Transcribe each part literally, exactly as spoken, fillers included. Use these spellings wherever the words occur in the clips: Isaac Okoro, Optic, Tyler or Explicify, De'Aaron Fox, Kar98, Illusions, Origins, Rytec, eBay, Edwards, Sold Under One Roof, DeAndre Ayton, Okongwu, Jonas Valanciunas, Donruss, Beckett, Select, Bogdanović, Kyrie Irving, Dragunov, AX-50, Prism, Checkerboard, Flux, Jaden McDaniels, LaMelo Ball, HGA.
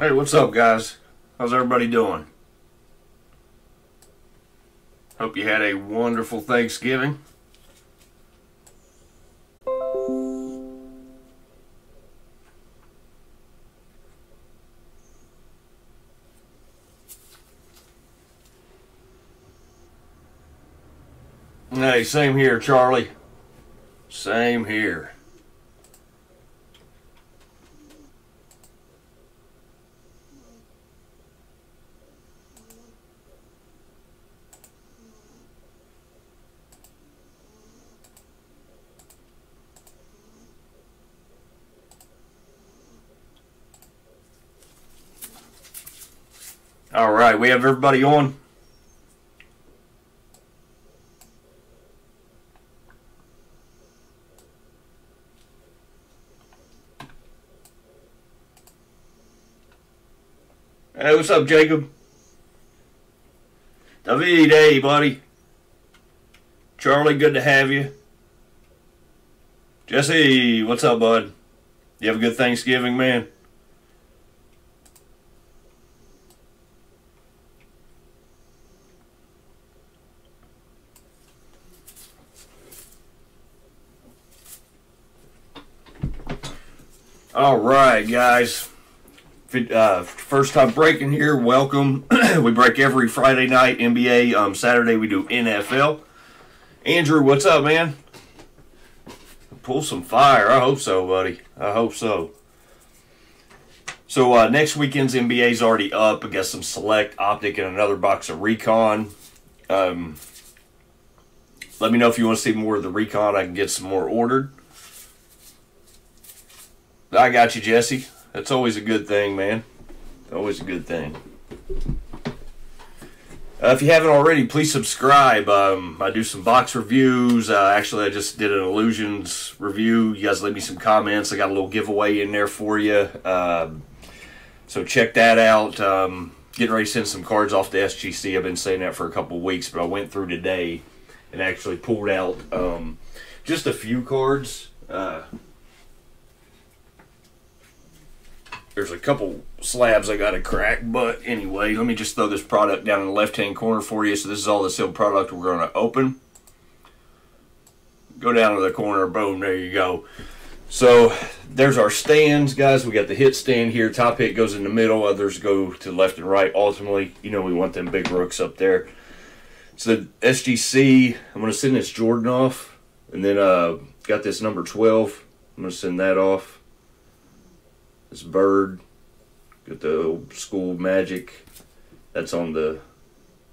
Hey, what's up guys? How's everybody doing? Hope you had a wonderful Thanksgiving. Hey, same here, Charlie. Same here. All right, we have everybody on. Hey, what's up, Jacob? David, hey, buddy. Charlie, good to have you. Jesse, what's up, bud? You have a good Thanksgiving, man? All right, guys. Uh, first time breaking here, welcome. We break every Friday night, N B A. Um, Saturday we do N F L. Andrew, what's up, man? Pull some fire. I hope so, buddy. I hope so. So uh, next weekend's N B A's already up. I got some Select, Optic, and another box of Recon. Um, let me know if you want to see more of the Recon. I can get some more ordered. I got you, Jesse. That's always a good thing, man. Always a good thing. Uh, if you haven't already, please subscribe. Um, I do some box reviews. Uh, actually, I just did an Illusions review. You guys leave me some comments. I got a little giveaway in there for you. Uh, so check that out. Um, getting ready to send some cards off to S G C. I've been saying that for a couple weeks, but I went through today and actually pulled out um, just a few cards. Uh, There's a couple slabs I got to crack, but anyway, let me just throw this product down in the left-hand corner for you. So this is all the sealed product we're going to open. Go down to the corner, boom, there you go. So there's our stands, guys. We got the hit stand here. Top hit goes in the middle. Others go to the left and right. Ultimately, you know we want them big rooks up there. So the S G C, I'm going to send this Jordan off. And then uh, got this number twelve. I'm going to send that off. This bird, got the old school magic. That's on the,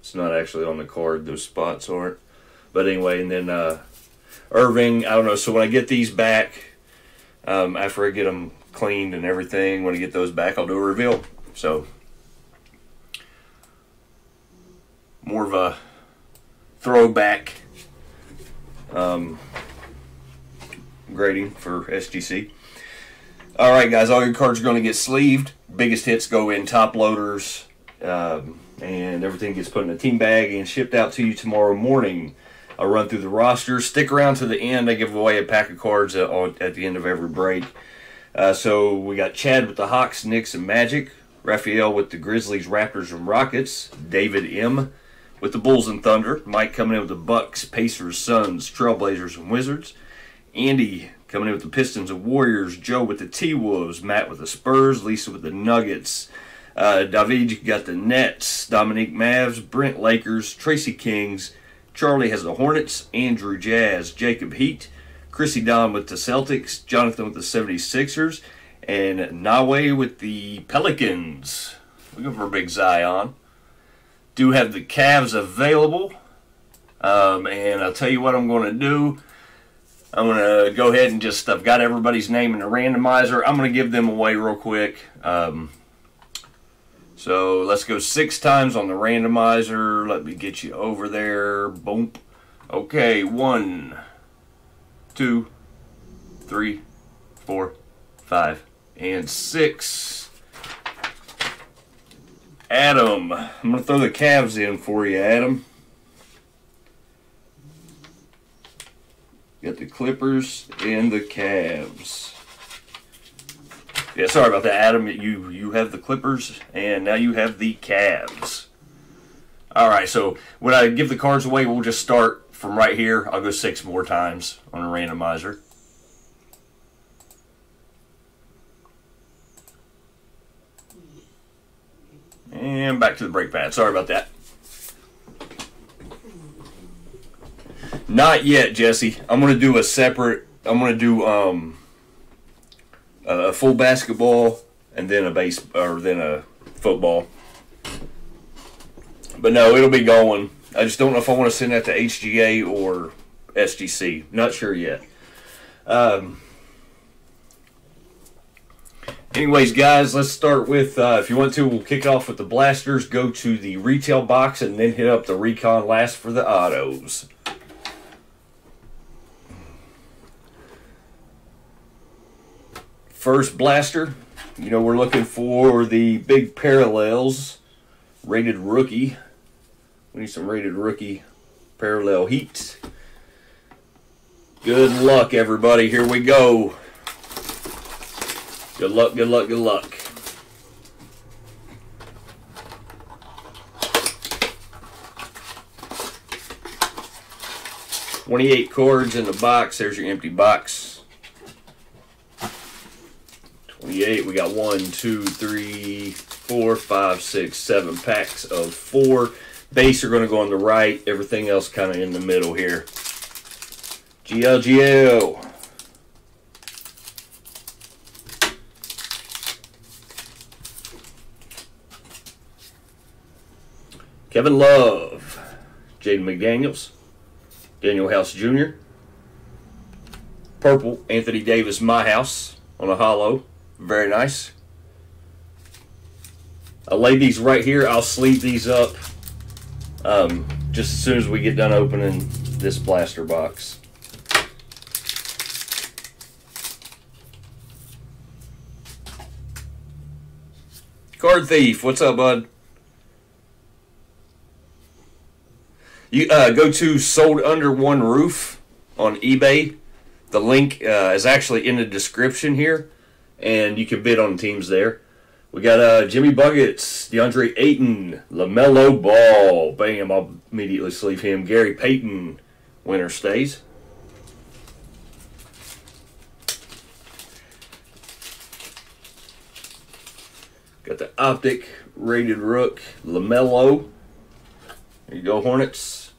it's not actually on the card. Those spots aren't. But anyway, and then uh, Irving, I don't know. So when I get these back, um, after I get them cleaned and everything, when I get those back, I'll do a reveal. So more of a throwback um, grading for S G C. All right, guys, all your cards are going to get sleeved. Biggest hits go in top loaders, um, and everything gets put in a team bag and shipped out to you tomorrow morning. I'll run through the roster. Stick around to the end. I give away a pack of cards at, at the end of every break. Uh, so we got Chad with the Hawks, Knicks, and Magic. Raphael with the Grizzlies, Raptors, and Rockets. David M. with the Bulls and Thunder. Mike coming in with the Bucks, Pacers, Suns, Trailblazers, and Wizards. Andy coming in with the Pistons and Warriors. Joe with the T-Wolves. Matt with the Spurs. Lisa with the Nuggets. Uh, David got the Nets. Dominique Mavs. Brent Lakers. Tracy Kings. Charlie has the Hornets. Andrew Jazz. Jacob Heat. Chrissy Don with the Celtics. Jonathan with the seventy-sixers. And Nawe with the Pelicans. We're going for a big Zion. Do have the Cavs available. Um, and I'll tell you what I'm going to do. I'm going to go ahead and just, I've got everybody's name in the randomizer. I'm going to give them away real quick. Um, so let's go six times on the randomizer. Let me get you over there. Boom. Okay, one, two, three, four, five, and six. Adam. I'm going to throw the Cavs in for you, Adam. Got the Clippers and the Cavs. Yeah, sorry about that, Adam. You, you have the Clippers, and now you have the Cavs. All right, so when I give the cards away, we'll just start from right here. I'll go six more times on a randomizer. And back to the break pad. Sorry about that. Not yet, Jesse. I'm going to do a separate, I'm going to do um, a full basketball and then a base, or then a football. But no, it'll be going. I just don't know if I want to send that to H G A or S G C. Not sure yet. Um, anyways, guys, let's start with, uh, if you want to, we'll kick it off with the blasters, go to the retail box, and then hit up the Recon last for the autos. First blaster, you know, we're looking for the big parallels, rated rookie. We need some rated rookie parallel heat. Good luck, everybody. Here we go. Good luck, good luck, good luck. twenty-eight cards in the box. There's your empty box. twenty-eight, we got one, two, three, four, five, six, seven packs of four. Base are going to go on the right. Everything else kind of in the middle here. G L G L. Kevin Love. Jaden McDaniels. Daniel House Junior. Purple, Anthony Davis, My House on a hollow. Very nice. I'll lay these right here. I'll sleeve these up um, just as soon as we get done opening this blaster box. Card Thief, what's up, bud? You uh, go to Sold Under One Roof on eBay. The link uh, is actually in the description here. And you can bid on teams there. We got uh, Jimmy Buckets, DeAndre Ayton, LaMelo Ball. Bam, I'll immediately sleeve him. Gary Payton, winner stays. Got the Optic, rated rook, LaMelo. There you go, Hornets.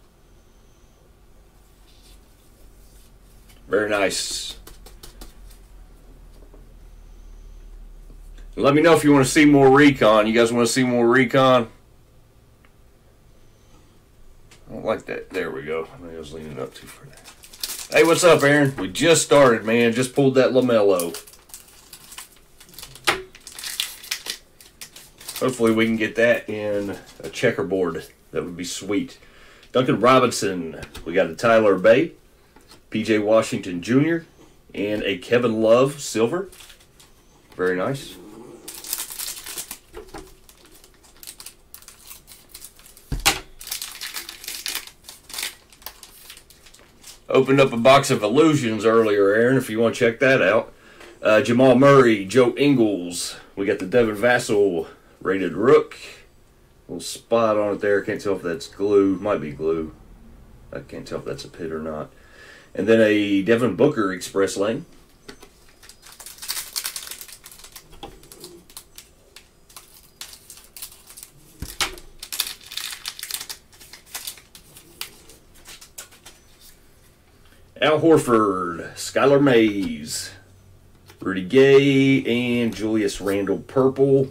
Very nice. Let me know if you want to see more Recon. You guys want to see more Recon? I don't like that. There we go. I was leaning up too for that. Hey, what's up, Aaron? We just started, man. Just pulled that LaMelo. Hopefully we can get that in a checkerboard. That would be sweet. Duncan Robinson. We got a Tyler Bay, P J Washington Junior, and a Kevin Love silver. Very nice. Opened up a box of Illusions earlier, Aaron, if you want to check that out. Uh, Jamal Murray, Joe Ingles. We got the Devin Vassell, rated rook. Little spot on it there. Can't tell if that's glue. Might be glue. I can't tell if that's a pit or not. And then a Devin Booker Express Lane. Al Horford, Skylar Mays, Rudy Gay, and Julius Randle purple.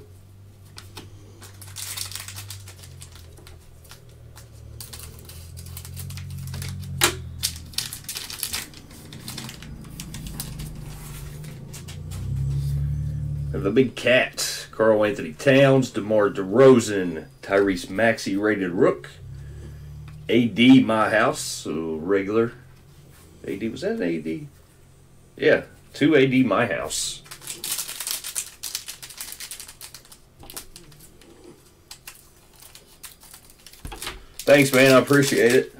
We have a big cat, Carl Anthony Towns, DeMar DeRozan, Tyrese Maxey, rated rook, A D My House, so regular. A D, was that an A D? Yeah, two A D My House. Thanks, man, I appreciate it.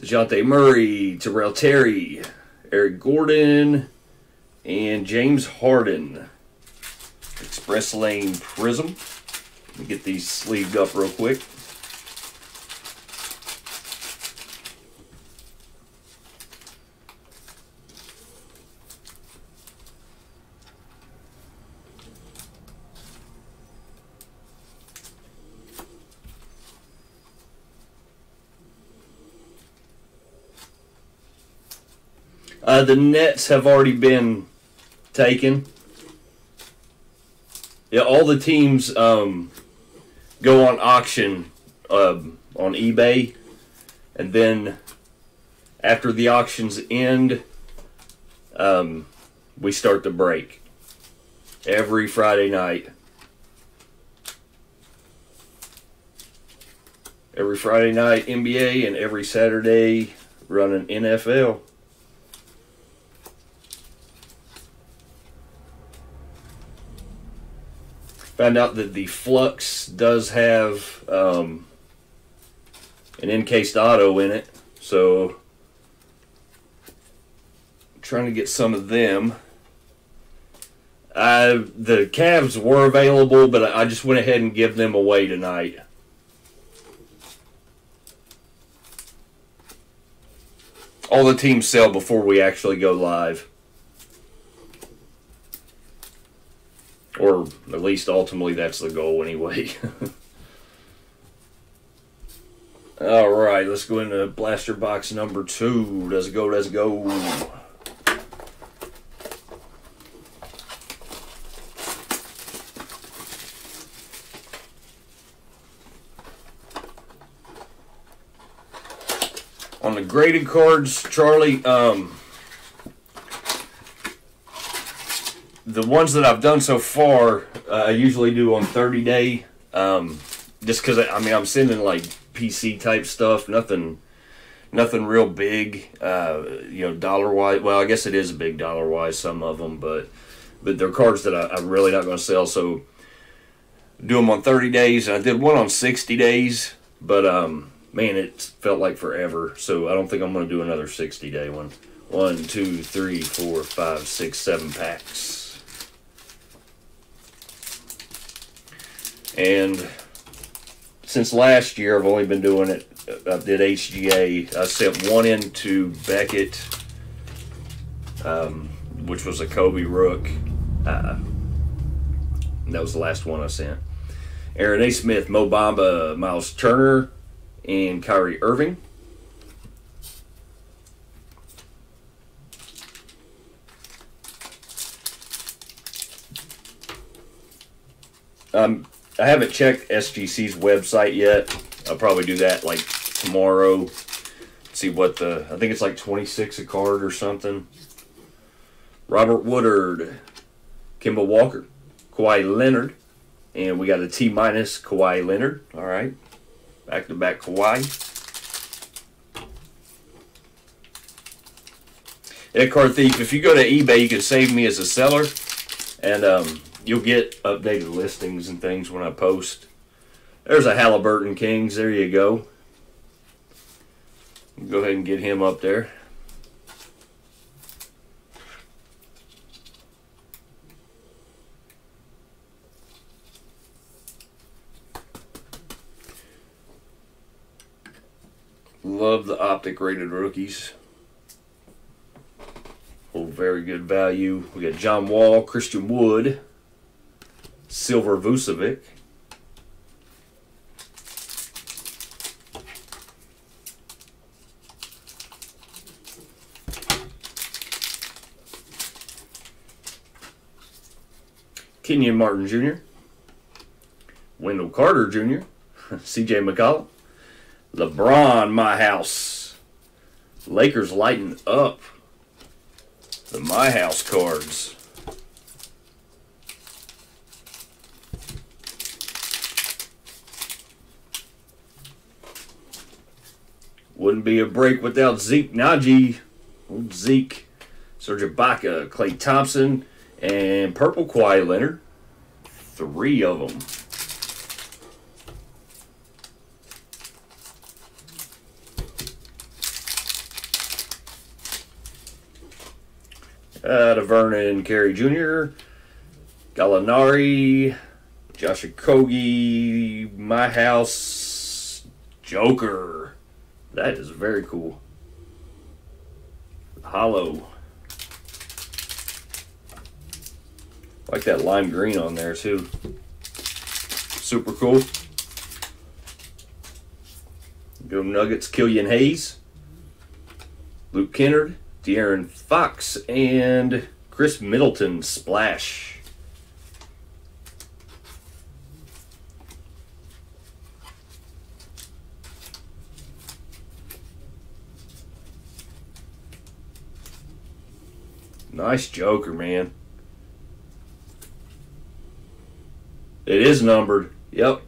The DeJounte Murray, Terrell Terry, Eric Gordon, and James Harden. Express Lane Prism. Let me get these sleeved up real quick. Uh, the Nets have already been taken. Yeah, all the teams um, go on auction uh, on eBay, and then after the auctions end, um, we start the break every Friday night. Every Friday night N B A and every Saturday running N F L. Found out that the Flux does have um, an encased auto in it, so I'm trying to get some of them. I, the Cavs were available, but I just went ahead and give them away tonight. All the teams sell before we actually go live. Or at least ultimately that's the goal anyway. All right, let's go into blaster box number two. Let's go, let's go. On the graded cards, Charlie, um... the ones that I've done so far, uh, I usually do on thirty day, um, just because, I, I mean, I'm sending, like, P C-type stuff, nothing nothing real big, uh, you know, dollar-wise. Well, I guess it is big dollar-wise, some of them, but, but they're cards that I, I'm really not going to sell, so do them on thirty days. I did one on sixty days, but, um, man, it felt like forever, so I don't think I'm going to do another sixty day one. One, two, three, four, five, six, seven packs. And since last year, I've only been doing it, I did H G A. I sent one into Beckett, um, which was a Kobe Rook. Uh, that was the last one I sent. Aaron A. Smith, Mo Bamba, Miles Turner, and Kyrie Irving. Um... I haven't checked S G C's website yet. I'll probably do that like tomorrow. See what the, I think it's like twenty-six a card or something. Robert Woodard, Kemba Walker, Kawhi Leonard, and we got a T minus Kawhi Leonard. All right, back to back Kawhi. That card thief. If you go to eBay, you can save me as a seller, and um. you'll get updated listings and things when I post. There's a Halliburton Kings. There you go. Go ahead and get him up there. Love the Optic rated rookies. Oh, very good value. We got John Wall, Christian Wood, Silver Vucevic, Kenyon Martin Junior, Wendell Carter Junior, C J McCollum, LeBron, my house. Lakers lighting up the my house cards. Wouldn't be a break without Zeke Najee, old Zeke, Serge Ibaka, Clay Thompson, and Purple Kawhi Leonard. Three of them. Uh, to Vernon Carey Junior, Gallinari, Josh Okogie, My House, Joker. That is very cool. Hollow. Like that lime green on there too. Super cool. Go Nuggets, Killian Hayes, Luke Kennard, De'Aaron Fox, and Chris Middleton splash. Nice Joker, man. It is numbered. Yep.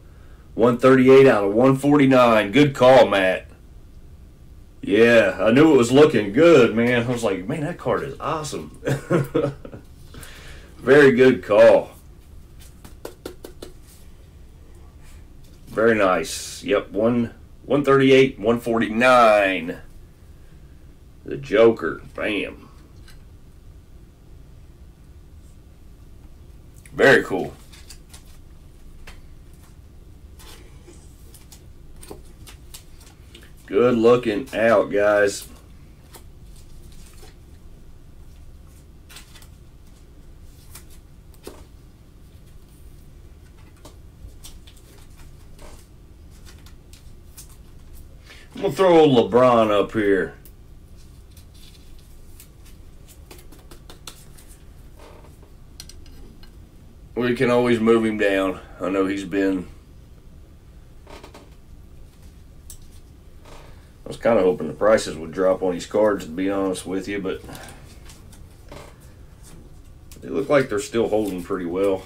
one thirty-eight out of one forty-nine. Good call, Matt. Yeah, I knew it was looking good, man. I was like, man, that card is awesome. Very good call. Very nice. Yep, one thirty-eight, one forty-nine. The Joker. Bam. Very cool. Good looking out, guys. I'm gonna throw old LeBron up here. We can always move him down. I know he's been... I was kind of hoping the prices would drop on these cards, to be honest with you, but they look like they're still holding pretty well.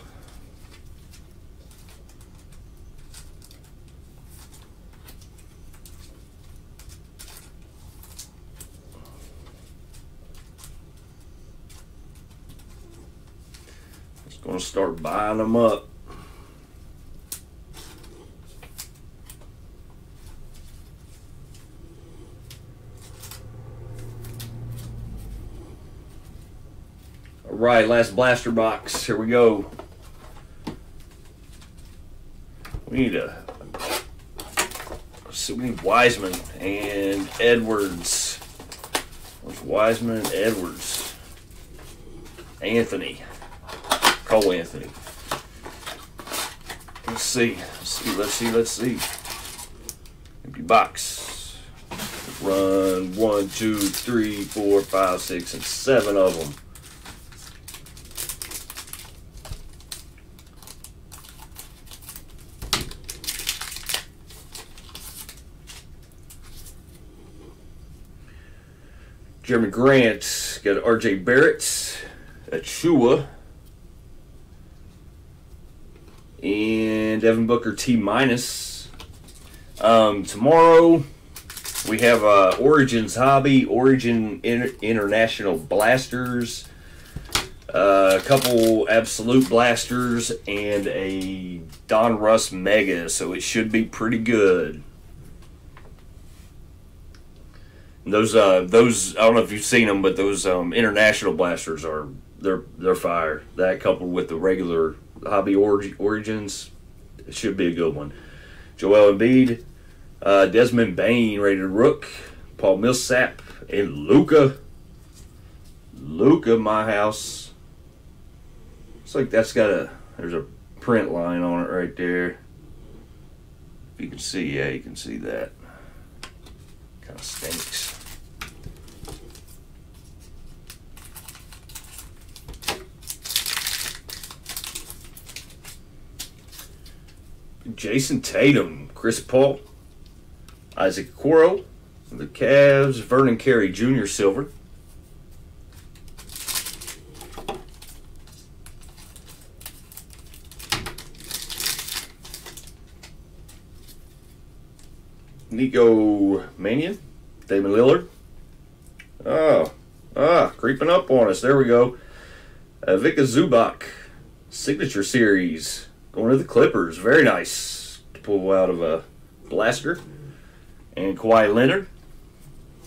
Just going to start buying them up. Right, last blaster box. Here we go. We need a. So we need Wiseman and Edwards. Where's Wiseman and Edwards? Anthony. Cole Anthony. Let's see. Let's see. Let's see. Let's see. Empty box. Run one, two, three, four, five, six, and seven of them. Jeremy Grant, got R J Barrett, Achua, and Devin Booker T minus. Um, tomorrow we have uh, Origins Hobby, Origin Inter International Blasters, uh, a couple Absolute Blasters, and a Donruss Mega, so it should be pretty good. Those uh, those I don't know if you've seen them, but those um, international blasters are they're they're fire. That coupled with the regular hobby orig origins, it should be a good one. Joel Embiid, uh, Desmond Bain, rated Rook, Paul Millsap, and Luca. Luca, my house. Looks like that's got a there's a print line on it right there. If you can see, yeah, you can see that. Kind of stinks. Jason Tatum, Chris Paul, Isaac Okoro, the Cavs, Vernon Carey Junior silver. Nico Mannion, Damon Lillard. Oh, ah, creeping up on us. There we go. Uh, Vika Zubac, Signature Series, going to the Clippers. Very nice to pull out of a blaster. And Kawhi Leonard.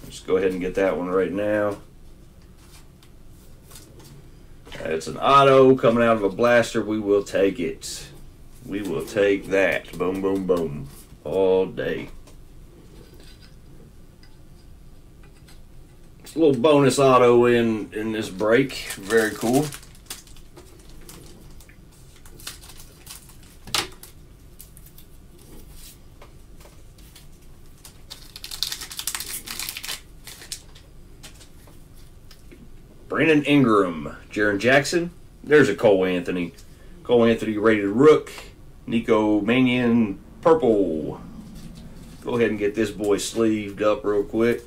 Let's go ahead and get that one right now. That's an auto coming out of a blaster. We will take it. We will take that. Boom, boom, boom. All day. It's a little bonus auto in, in this break. Very cool. Brandon Ingram, Jaren Jackson. There's a Cole Anthony. Cole Anthony rated Rook. Nico Mannion, purple. Go ahead and get this boy sleeved up real quick.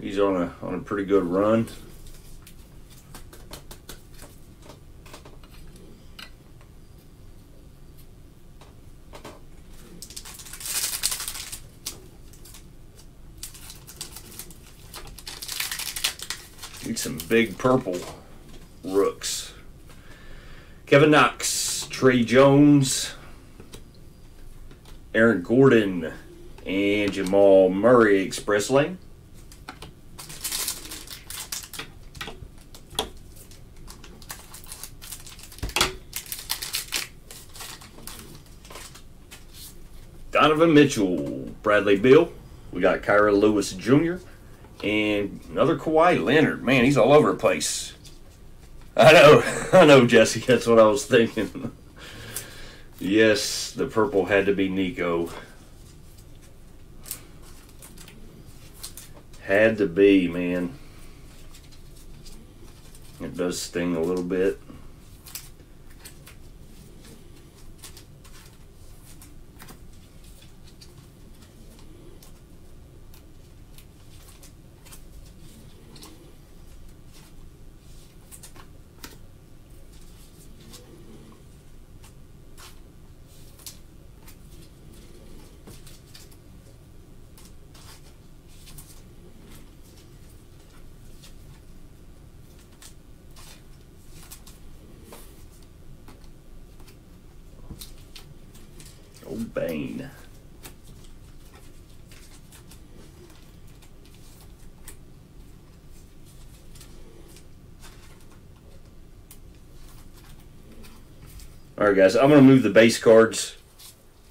He's on a on a pretty good run. Need some big purple rooks. Kevin Knox, Trey Jones, Aaron Gordon, and Jamal Murray, Express Lane. Donovan Mitchell, Bradley Beal. We got Kyra Lewis Junior And another Kawhi Leonard. Man, he's all over the place. I know, I know, Jesse. That's what I was thinking. Yes, the purple had to be Nico. Had to be, man. It does sting a little bit. Bane. All right, guys, I'm going to move the base cards.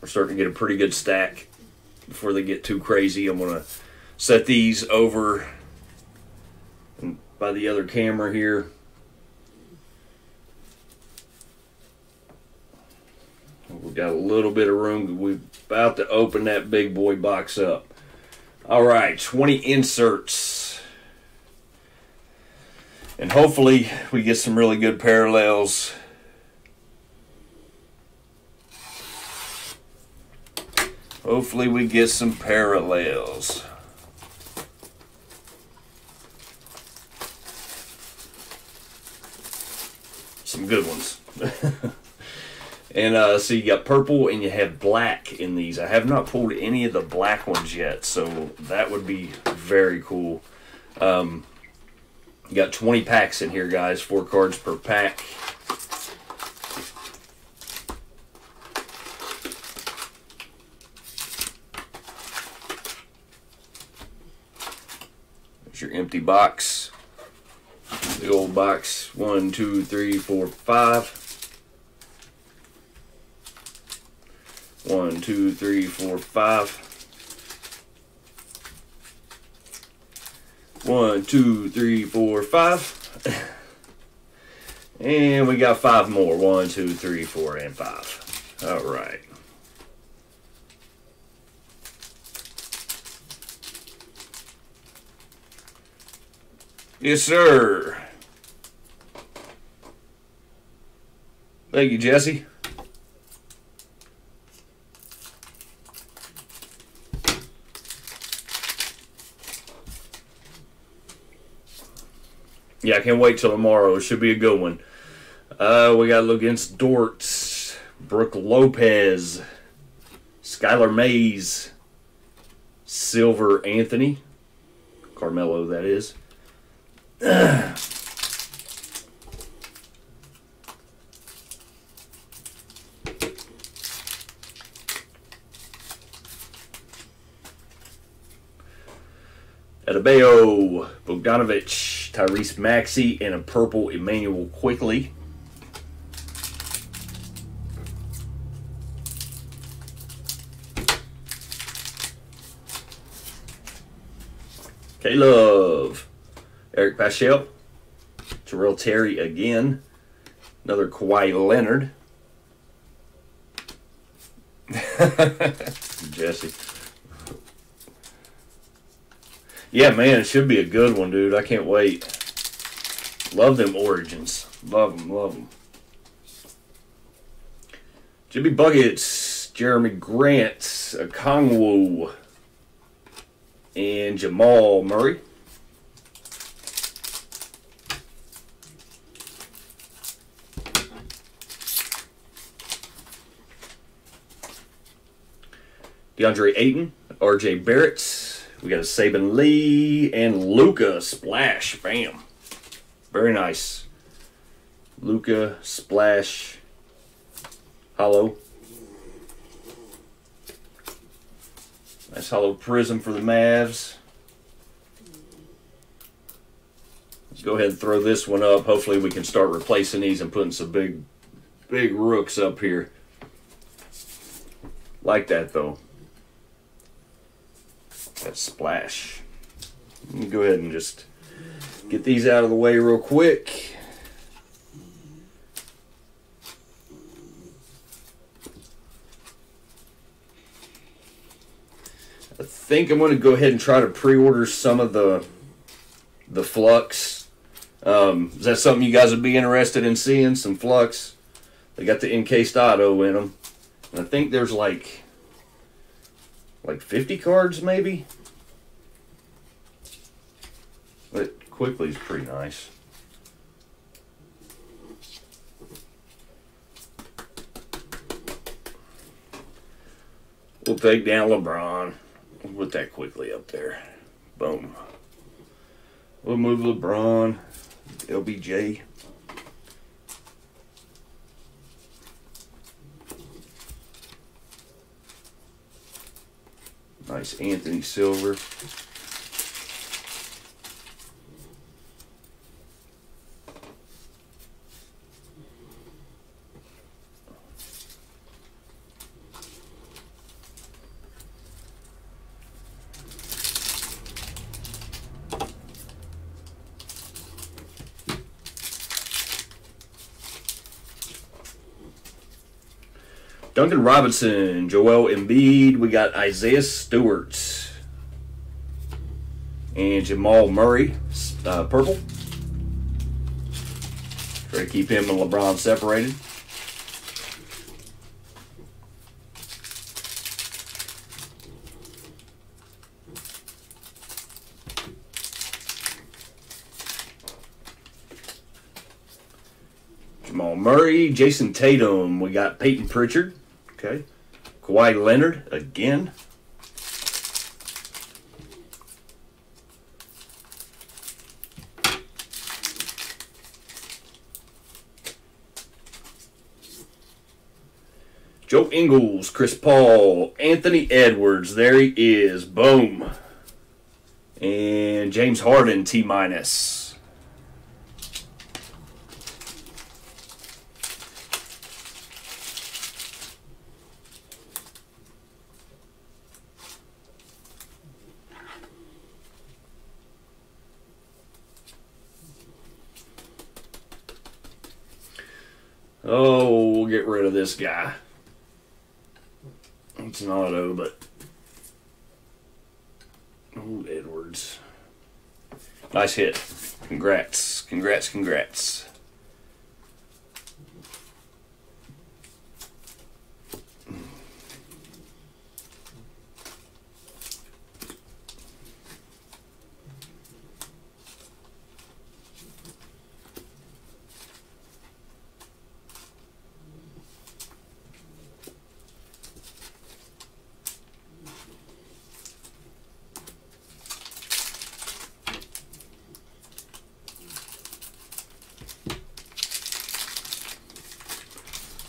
We're starting to get a pretty good stack before they get too crazy. I'm going to set these over by the other camera here. Got a little bit of room. We're about to open that big boy box up. All right, twenty inserts. And hopefully we get some really good parallels. Hopefully we get some parallels. Some good ones. And uh, so you got purple and you have black in these. I have not pulled any of the black ones yet, so that would be very cool. Um, you got twenty packs in here, guys, four cards per pack. There's your empty box. The old box, one, two, three, four, five. One, two, three, four, five. One, two, three, four, five. And we got five more. One, two, three, four, and five. All right. Yes, sir. Thank you, Jesse. Yeah, I can't wait till tomorrow. It should be a good one. Uh, we got to look against Dortz, Brooke Lopez, Skylar Mays, Silver Anthony, Carmelo, that is. Ugh. Adebayo, Bogdanović, Tyrese Maxey, and a purple Emmanuel Quickley. K-Love, Eric Paschal, Terrell Terry again, another Kawhi Leonard. Jesse. Yeah, man, it should be a good one, dude. I can't wait. Love them Origins. Love them, love them. Jimmy Buckets, Jeremy Grant, Okongwu, and Jamal Murray. DeAndre Ayton, R J Barrett. We got a Saban Lee and Luka Splash. Bam. Very nice. Luka Splash hollow. Nice hollow prism for the Mavs. Let's go ahead and throw this one up. Hopefully we can start replacing these and putting some big, big rooks up here. Like that, though. That splash. Let me go ahead and just get these out of the way real quick. I think I'm going to go ahead and try to pre-order some of the the Flux. Um, is that something you guys would be interested in seeing? Some Flux. They got the encased auto in them. And I think there's like... like fifty cards, maybe? But Quickly's pretty nice. We'll take down LeBron. We'll put that Quickly up there. Boom. We'll move LeBron, L B J. Nice Anthony Silver. Duncan Robinson, Joel Embiid, we got Isaiah Stewart, and Jamal Murray, uh, purple. Try to keep him and LeBron separated. Jamal Murray, Jason Tatum, we got Peyton Pritchard. Okay. Kawhi Leonard again. Joe Ingles, Chris Paul, Anthony Edwards. There he is. Boom. And James Harden, T minus. Oh, we'll get rid of this guy. It's an auto, but... oh, Edwards. Nice hit. Congrats. Congrats, congrats.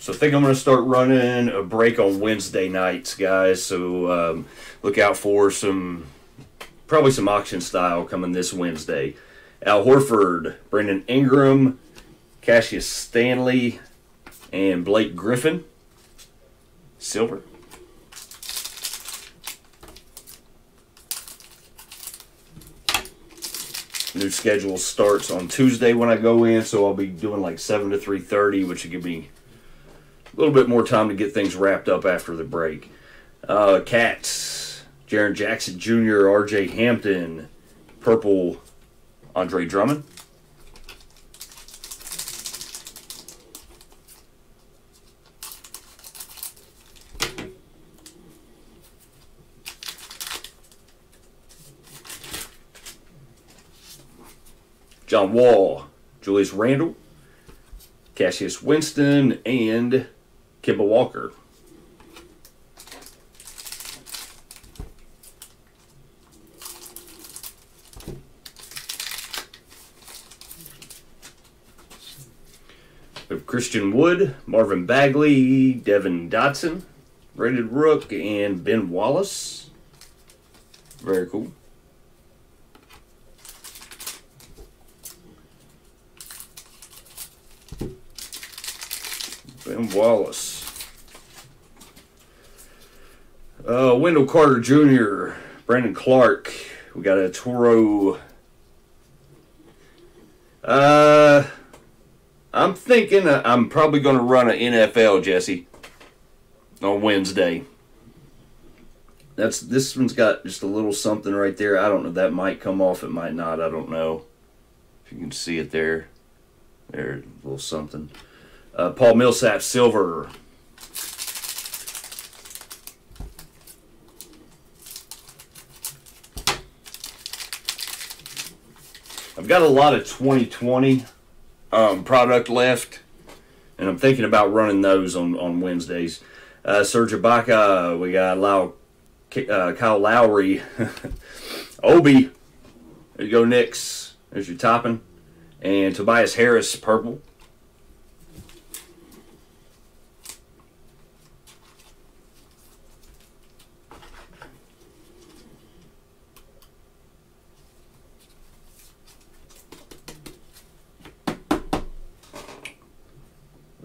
So I think I'm going to start running a break on Wednesday nights, guys. So um, look out for some probably some auction style coming this Wednesday. Al Horford, Brandon Ingram, Cassius Stanley, and Blake Griffin. Silver. New schedule starts on Tuesday when I go in, so I'll be doing like seven to three thirty, which will give me a little bit more time to get things wrapped up after the break. Uh, Cats, Jaren Jackson Junior, R J Hampton, purple Andre Drummond. John Wall, Julius Randle, Cassius Winston, and Kemba Walker. We have Christian Wood, Marvin Bagley, Devin Dotson, Rated Rook, and Ben Wallace. Very cool. Ben Wallace. Uh, Wendell Carter Junior, Brandon Clark. We got a Toro. Uh, I'm thinking uh, I'm probably going to run an N F L, Jesse, on Wednesday. That's This one's got just a little something right there. I don't know. That might come off. It might not. I don't know if you can see it there. There, a little something. Uh, Paul Millsap, silver. I've got a lot of twenty twenty um, product left, and I'm thinking about running those on, on Wednesdays. Uh, Serge Ibaka, we got Lau, uh, Kyle Lowry. Obi, there you go, Knicks. There's your topping. And Tobias Harris, purple.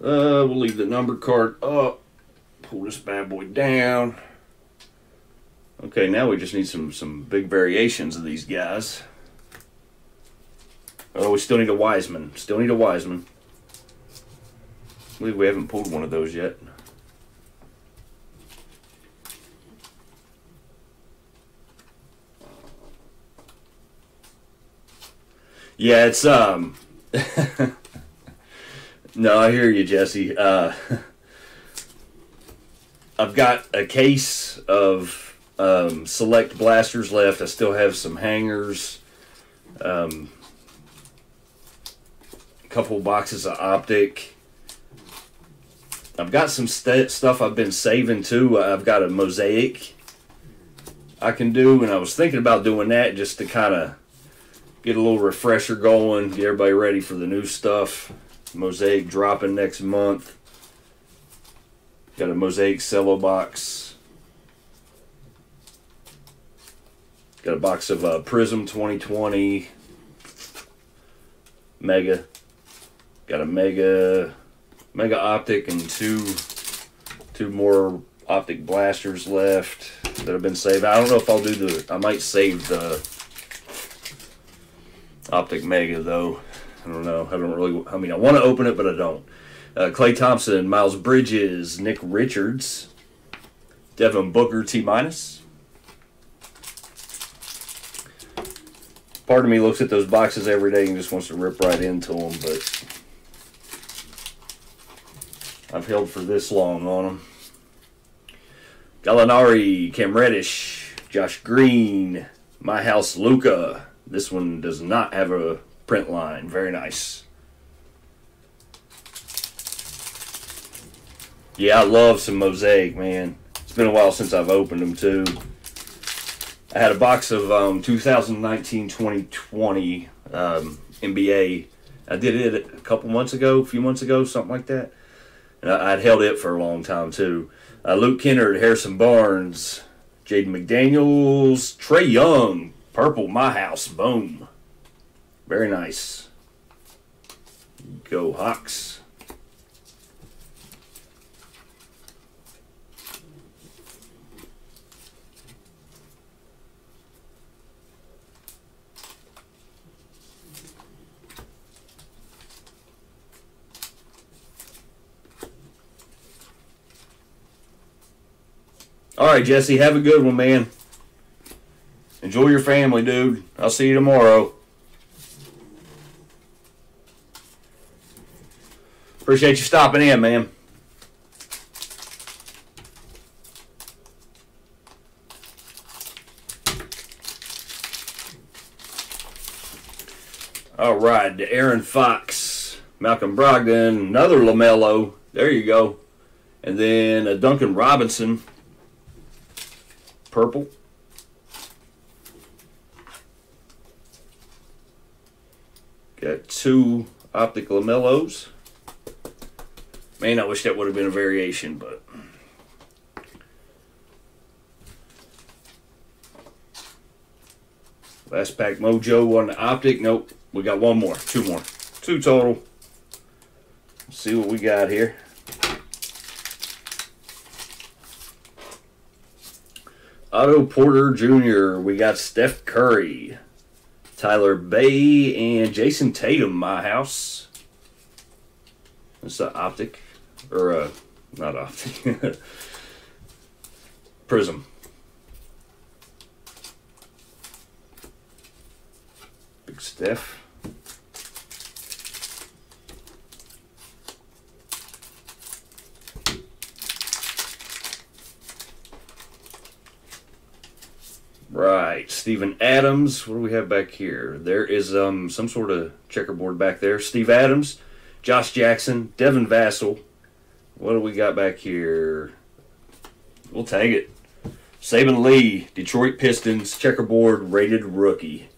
Uh, we'll leave the number card up. Pull this bad boy down. Okay, now we just need some, some big variations of these guys. Oh, we still need a Wiseman. Still need a Wiseman. I believe we haven't pulled one of those yet. Yeah, it's, um... No, I hear you, Jesse. Uh, I've got a case of um, Select blasters left. I still have some hangers. Um, a couple boxes of Optic. I've got some st stuff I've been saving, too. I've got a Mosaic I can do, and I was thinking about doing that just to kind of get a little refresher going, get everybody ready for the new stuff. Mosaic dropping next month. Got a Mosaic cello box. Got a box of uh, Prism twenty twenty. Mega. Got a Mega Mega Optic and two two more Optic blasters left that have been saved. I don't know if I'll do the... I might save the Optic Mega, though. I don't know. I don't really... I mean, I want to open it, but I don't. Uh, Klay Thompson, Miles Bridges, Nick Richards, Devin Booker, T-minus. Part of me looks at those boxes every day and just wants to rip right into them, but I've held for this long on them. Gallinari, Cam Reddish, Josh Green, My House, Luca. This one does not have a... print line. Very nice. Yeah, I love some Mosaic, man. It's been a while since I've opened them, too. I had a box of um, two thousand nineteen twenty twenty um, N B A. I did it a couple months ago, a few months ago, something like that. And I, I'd held it for a long time, too. Uh, Luke Kennard, Harrison Barnes, Jaden McDaniels, Trae Young, Purple, my house. Boom. Very nice. Go Hawks. All right, Jesse, have a good one, man. Enjoy your family, dude. I'll see you tomorrow. Appreciate you stopping in, man. All right, Aaron Fox, Malcolm Brogdon, another Lamelo. There you go. And then a Duncan Robinson. Purple. Got two Optic Lamellos. Man, I wish that would have been a variation, but. Last pack mojo on the Optic. Nope. We got one more. Two more. Two total. Let's see what we got here. Otto Porter Junior We got Steph Curry, Tyler Bay, and Jason Tatum, my house. That's the Optic, or uh, not Optic, Prism. Big Steph. Right, Steven Adams. What do we have back here? There is um, some sort of checkerboard back there. Steve Adams, Josh Jackson, Devin Vassell. What do we got back here? We'll tag it. Saban Lee, Detroit Pistons, checkerboard, rated rookie.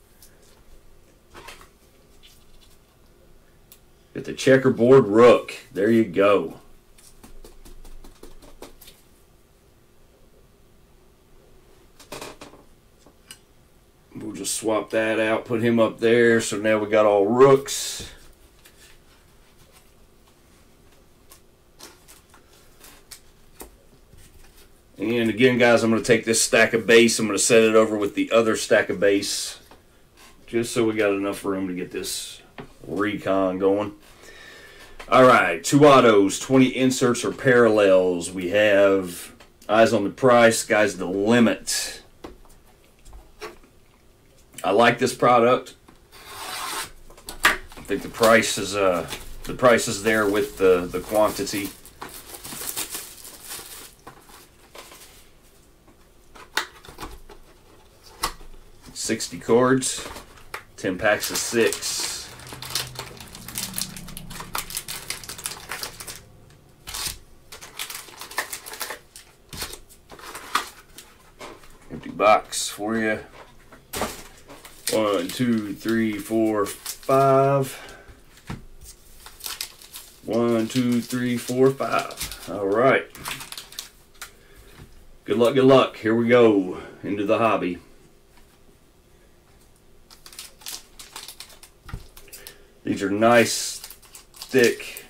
Get the checkerboard rook. There you go. We'll just swap that out, put him up there. So now we got all rooks. And again, guys, I'm going to take this stack of base. I'm going to set it over with the other stack of base. Just so we got enough room to get this recon going. All right, two autos, twenty inserts or parallels. We have eyes on the price. Guys, the limit. I like this product. I think the price is uh the price is there with the the quantity. Sixty cards, ten packs of six. Empty box for you. One, two, three, four, five. One, two, three, four, five. All right. Good luck, good luck. Here we go into the hobby. These are nice, thick,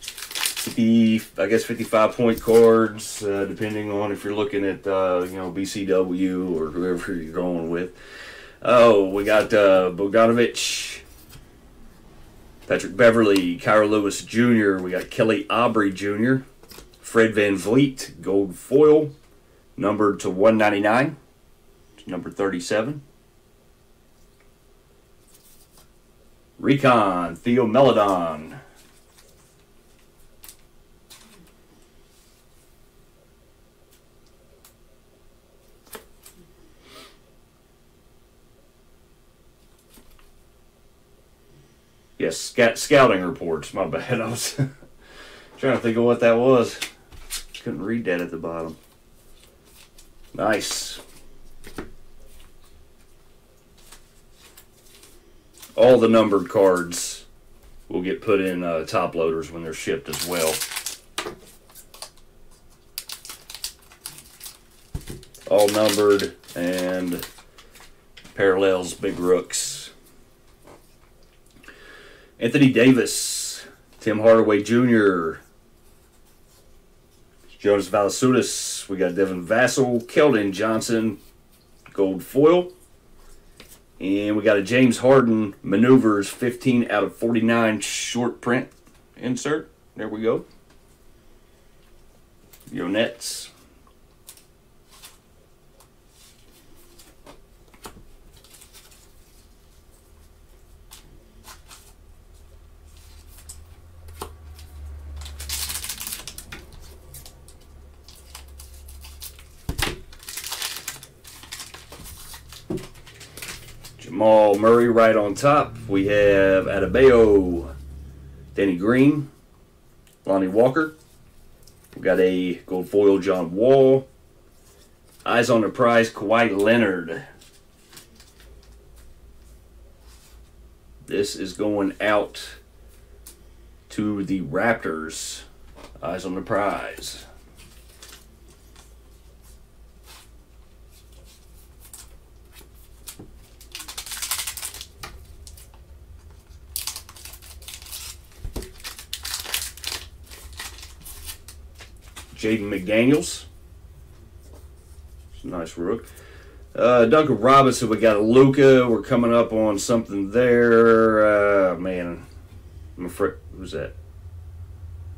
fifty, I guess fifty-five point cards, uh, depending on if you're looking at uh, you know, B C W or whoever you're going with. Oh, we got uh, Bogdanovich, Patrick Beverly, Kyra Lewis Junior We got Kelly Oubre Junior, Fred VanVleet, gold foil, numbered to one ninety-nine, number thirty-seven. Recon, Theo Maledon. Yes, scout, scouting reports. My bad. I was trying to think of what that was. Couldn't read that at the bottom. Nice. All the numbered cards will get put in uh, top loaders when they're shipped as well. All numbered and parallels, big rooks. Anthony Davis, Tim Hardaway Junior, Jonas Valanciunas. We got Devin Vassell, Keldon Johnson, gold foil. And we got a James Harden maneuvers, fifteen out of forty-nine short print insert. There we go. Yo Nets. Jamal Murray right on top. We have Adebayo, Danny Green, Lonnie Walker. We've got a gold foil John Wall. Eyes on the prize, Kawhi Leonard. This is going out to the Raptors. Eyes on the prize. Jaden McDaniels. It's a nice rook. Uh, Duncan Robinson, we got Luka. We're coming up on something there. Uh, man, I'm afraid. Who's that?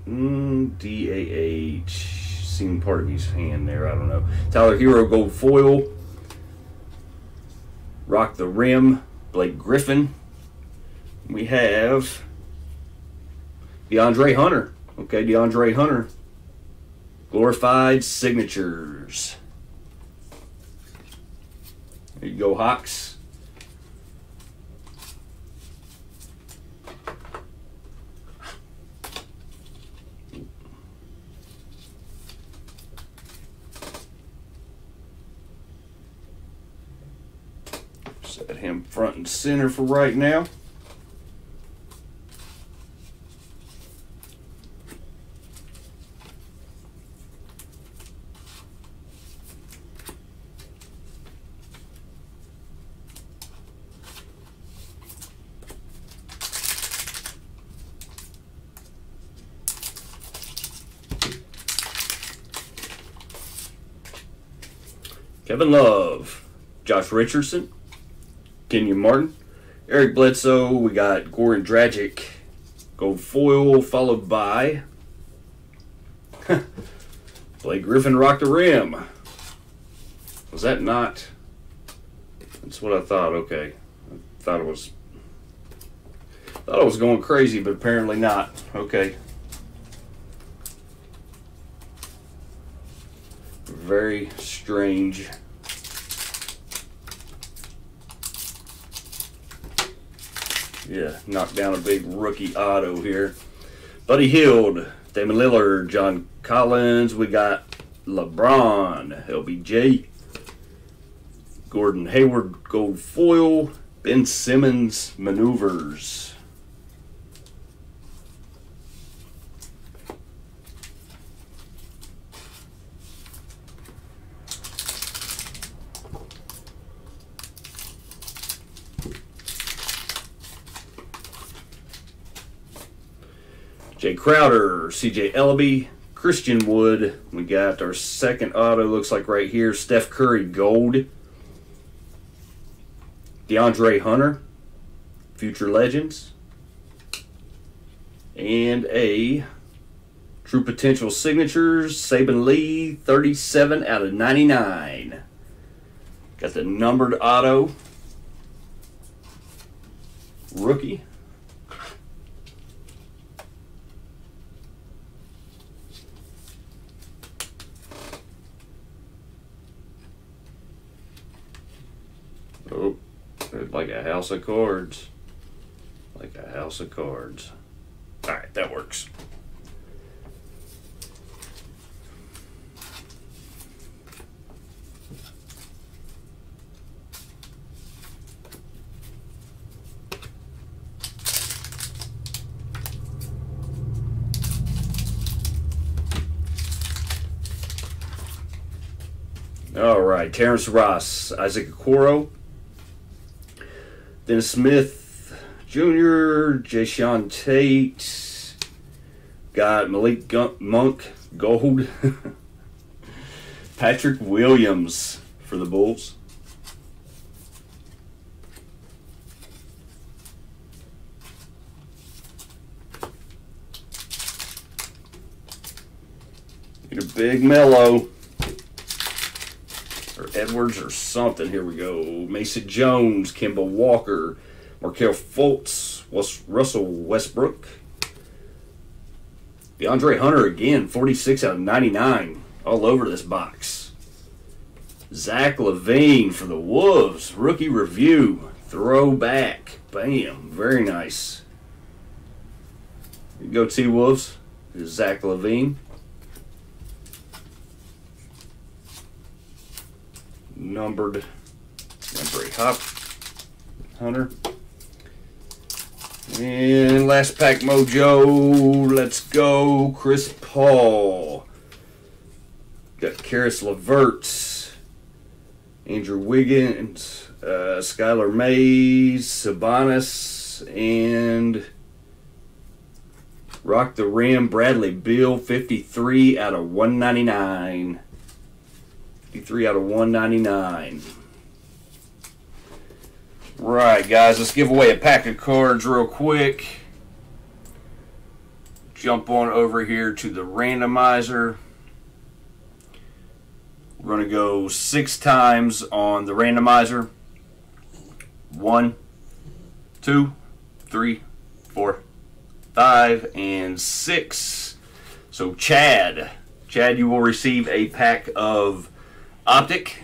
Mm, D A H. Seen part of his hand there. I don't know. Tyler Hero, gold foil. Rock the Rim, Blake Griffin. We have DeAndre Hunter. Okay, DeAndre Hunter. Glorified signatures. There you go, Hawks. Set him front and center for right now. Kevin Love, Josh Richardson, Kenyon Martin, Eric Bledsoe. We got Goran Dragic, gold foil, followed by Blake Griffin, rock the rim. Was that not? That's what I thought. Okay, I thought it was. Thought I was going crazy, but apparently not. Okay. Very strange. Yeah, knocked down a big rookie auto here. Buddy Hield, Damon Lillard, John Collins. We got LeBron, L B J, Gordon Hayward, gold foil, Ben Simmons, maneuvers. Jay Crowder, C J Ellaby, Christian Wood. We got our second auto, looks like right here. Steph Curry, gold. DeAndre Hunter, Future Legends. And a True Potential Signatures, Saban Lee, thirty-seven out of ninety-nine. Got the numbered auto. Rookie. Oh, like a house of cards. Like a house of cards. All right, that works. All right, Terrence Ross, Isaac Okoro, Dennis Smith Junior, Jayshawn Tate, got Malik Gun Monk Gold, Patrick Williams for the Bulls. Need a big Melo or Edwards or something. Here we go. Mason Jones, Kemba Walker, Markelle Fultz, Russell Westbrook. DeAndre Hunter again, forty-six out of ninety-nine all over this box. Zach LaVine for the Wolves. Rookie review. Throwback. Bam. Very nice. Here you go, T-Wolves. Here's Zach LaVine. Numbered number hop Hunter. And last pack mojo. Let's go. Chris Paul. Got Karis LeVert. Andrew Wiggins. Uh, Skylar Mays. Sabonis. And Rock the Rim. Bradley Beal. fifty-three out of one ninety-nine. fifty-three out of one ninety-nine. Right, guys, let's give away a pack of cards real quick. Jump on over here to the randomizer. We're going to go six times on the randomizer. One, two, three, four, five, and six. So, Chad. Chad, you will receive a pack of Optic.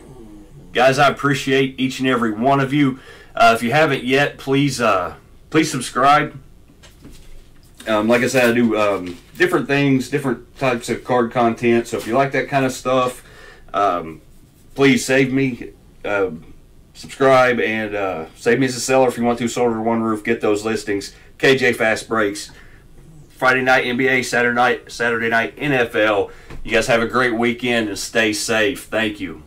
Guys, I appreciate each and every one of you. Uh, if you haven't yet, please uh, please subscribe. Um, like I said, I do um, different things, different types of card content. So if you like that kind of stuff, um, please save me, uh, subscribe, and uh, save me as a seller if you want to. Sold Under One Roof, get those listings. K J Fastbreaks, Friday night N B A, Saturday night, Saturday night N F L. You guys have a great weekend and stay safe. Thank you.